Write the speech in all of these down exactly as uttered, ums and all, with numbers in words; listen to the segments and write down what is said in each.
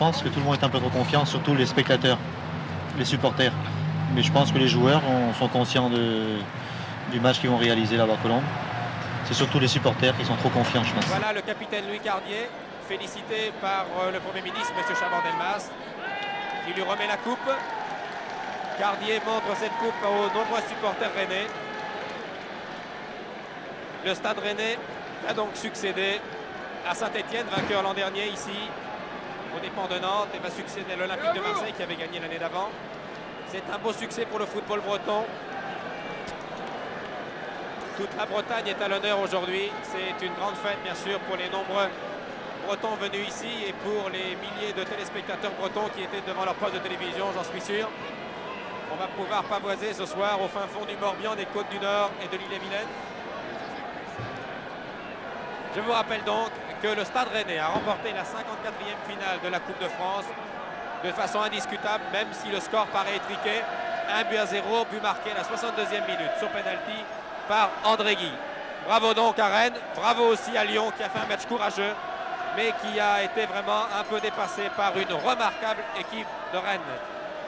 pense que tout le monde est un peu trop confiant, surtout les spectateurs, les supporters. Mais je pense que les joueurs ont, sont conscients de, du match qu'ils vont réaliser là-bas à Colombes. C'est surtout les supporters qui sont trop confiants, je pense. Voilà le capitaine Louis Cardier, félicité par le Premier ministre, M. Chaban-Delmas, qui lui remet la coupe. Cardier montre cette coupe aux nombreux supporters rennais. Le Stade Rennais a donc succédé à Saint-Étienne, vainqueur l'an dernier ici, aux dépens de Nantes, et va succéder à l'Olympique de Marseille qui avait gagné l'année d'avant. C'est un beau succès pour le football breton. Toute la Bretagne est à l'honneur aujourd'hui. C'est une grande fête, bien sûr, pour les nombreux Bretons venus ici et pour les milliers de téléspectateurs bretons qui étaient devant leur poste de télévision, j'en suis sûr. On va pouvoir pavoiser ce soir au fin fond du Morbihan, des Côtes du Nord et de l'Île-et-Vilaine. Je vous rappelle donc que le Stade Rennais a remporté la cinquante-quatrième finale de la Coupe de France de façon indiscutable, même si le score paraît étriqué. un but à zéro, but marqué à la soixante-deuxième minute sur penalty par André Guy. Bravo donc à Rennes, bravo aussi à Lyon qui a fait un match courageux mais qui a été vraiment un peu dépassé par une remarquable équipe de Rennes.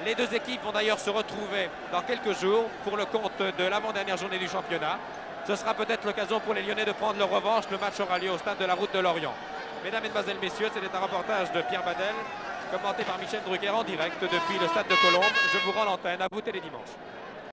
Les deux équipes vont d'ailleurs se retrouver dans quelques jours pour le compte de l'avant-dernière journée du championnat. Ce sera peut-être l'occasion pour les Lyonnais de prendre leur revanche. Le match aura lieu au stade de la Route de Lorient. Mesdames, Mesdemoiselles, Messieurs, c'était un reportage de Pierre Badel, commenté par Michel Drucker en direct depuis le stade de Colombes. Je vous rends l'antenne, à vous télédimanche.